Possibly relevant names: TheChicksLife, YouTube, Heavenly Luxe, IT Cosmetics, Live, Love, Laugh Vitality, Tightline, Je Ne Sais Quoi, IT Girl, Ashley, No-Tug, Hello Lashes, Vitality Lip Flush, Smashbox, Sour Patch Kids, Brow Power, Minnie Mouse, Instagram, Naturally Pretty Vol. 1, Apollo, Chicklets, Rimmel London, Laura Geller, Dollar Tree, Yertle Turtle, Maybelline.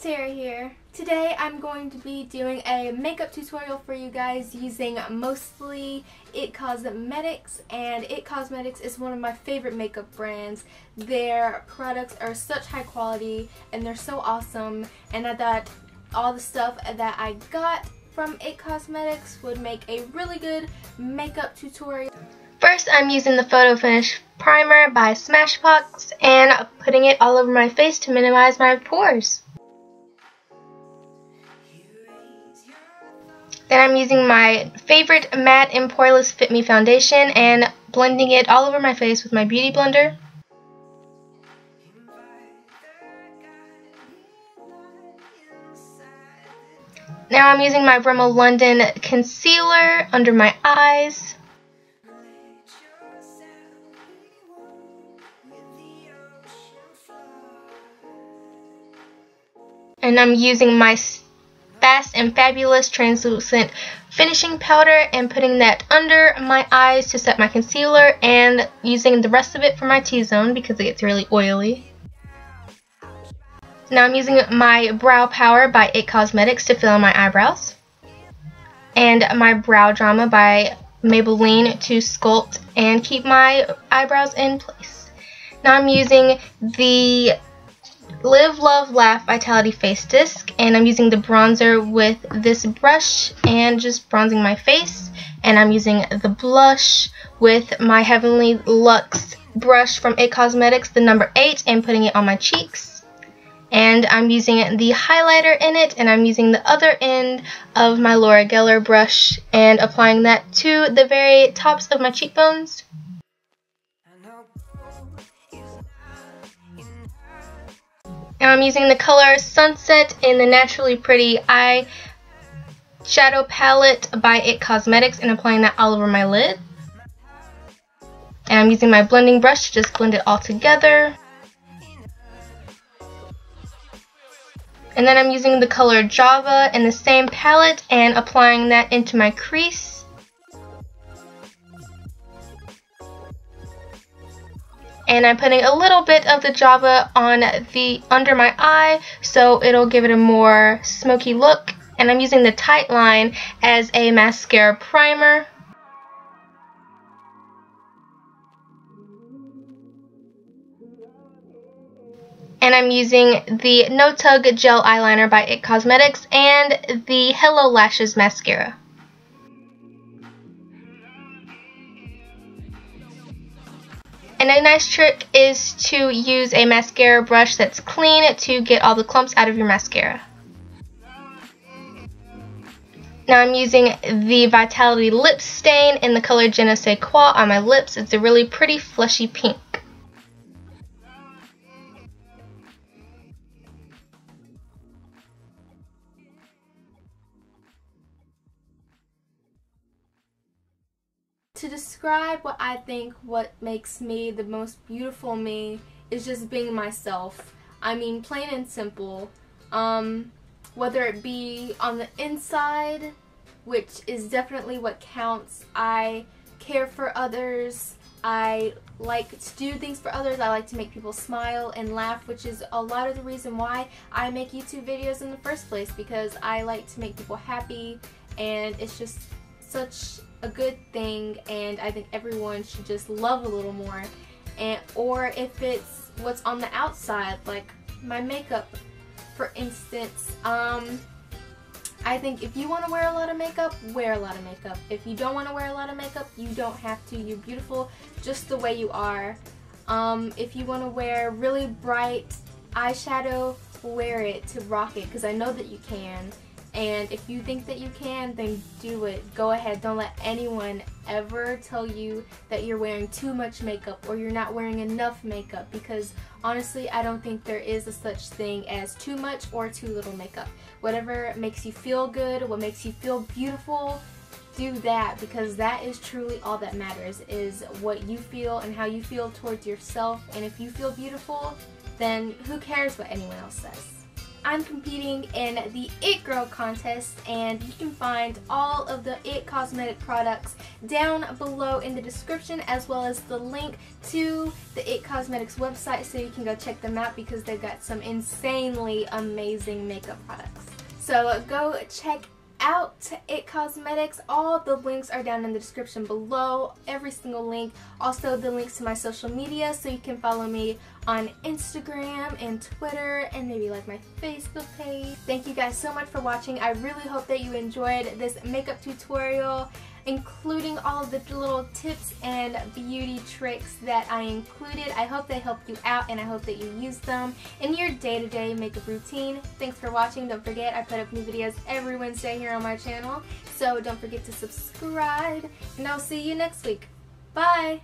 Sarah here. Today I'm going to be doing a makeup tutorial for you guys using mostly IT Cosmetics, and IT Cosmetics is one of my favorite makeup brands. Their products are such high quality and they're so awesome, and I thought all the stuff that I got from IT Cosmetics would make a really good makeup tutorial. First, I'm using the Photo Finish Primer by Smashbox and putting it all over my face to minimize my pores. Then I'm using my favorite matte and poreless Fit Me foundation and blending it all over my face with my beauty blender. Now I'm using my Rimmel London concealer under my eyes. And I'm using my Fast and Fabulous translucent finishing powder and putting that under my eyes to set my concealer, and using the rest of it for my T-zone because it gets really oily. Now I'm using my Brow Power by IT Cosmetics to fill in my eyebrows, and my Brow Drama by Maybelline to sculpt and keep my eyebrows in place. Now I'm using the Live, Love, Laugh Vitality Face Disc, and I'm using the bronzer with this brush and just bronzing my face, and I'm using the blush with my Heavenly Luxe brush from IT Cosmetics, the number 8, and putting it on my cheeks. And I'm using the highlighter in it, and I'm using the other end of my Laura Geller brush and applying that to the very tops of my cheekbones. Now I'm using the color Sunset in the Naturally Pretty Eye Shadow Palette by IT Cosmetics and applying that all over my lid. And I'm using my blending brush to just blend it all together. And then I'm using the color Java in the same palette and applying that into my crease. And I'm putting a little bit of the Java on the under my eye so it'll give it a more smoky look. And I'm using the Tightline as a mascara primer. And I'm using the No Tug Gel Eyeliner by IT Cosmetics and the Hello Lashes mascara. And a nice trick is to use a mascara brush that's clean to get all the clumps out of your mascara. Now I'm using the Vitality Lip Stain in the color Je Ne Sais Quoi on my lips. It's a really pretty fleshy pink. To describe what I think what makes me the most beautiful me is just being myself. I mean, plain and simple. Whether it be on the inside, which is definitely what counts. I care for others. I like to do things for others. I like to make people smile and laugh, which is a lot of the reason why I make YouTube videos in the first place, because I like to make people happy, and it's just such a good thing, and I think everyone should just love a little more. And or if it's what's on the outside, like my makeup for instance, I think if you want to wear a lot of makeup, wear a lot of makeup. If you don't want to wear a lot of makeup, you don't have to. You're beautiful just the way you are. If you want to wear really bright eyeshadow, wear it to rock it, because I know that you can. And if you think that you can, then do it. Go ahead. Don't let anyone ever tell you that you're wearing too much makeup or you're not wearing enough makeup, because honestly, I don't think there is a such thing as too much or too little makeup. Whatever makes you feel good, what makes you feel beautiful, do that, because that is truly all that matters, is what you feel and how you feel towards yourself. And if you feel beautiful, then who cares what anyone else says? I'm competing in the IT Girl contest, and you can find all of the IT Cosmetic products down below in the description, as well as the link to the IT Cosmetics website, so you can go check them out because they've got some insanely amazing makeup products. So go check out IT Cosmetics. All the links are down in the description below, every single link. Also the links to my social media, so you can follow me on Instagram and Twitter, and maybe like my Facebook page. Thank you guys so much for watching. I really hope that you enjoyed this makeup tutorial, including all of the little tips and beauty tricks that I included. I hope they helped you out, and I hope that you use them in your day-to-day makeup routine. Thanks for watching. Don't forget, I put up new videos every Wednesday here on my channel, so don't forget to subscribe, and I'll see you next week. Bye!